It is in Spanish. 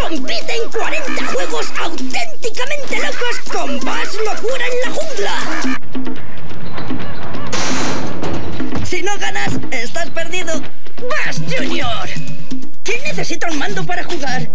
Compite en 40 juegos auténticamente locos con Buzz Locura en la Jungla. Si no ganas, estás perdido. Buzz Junior. ¿Quién necesita un mando para jugar?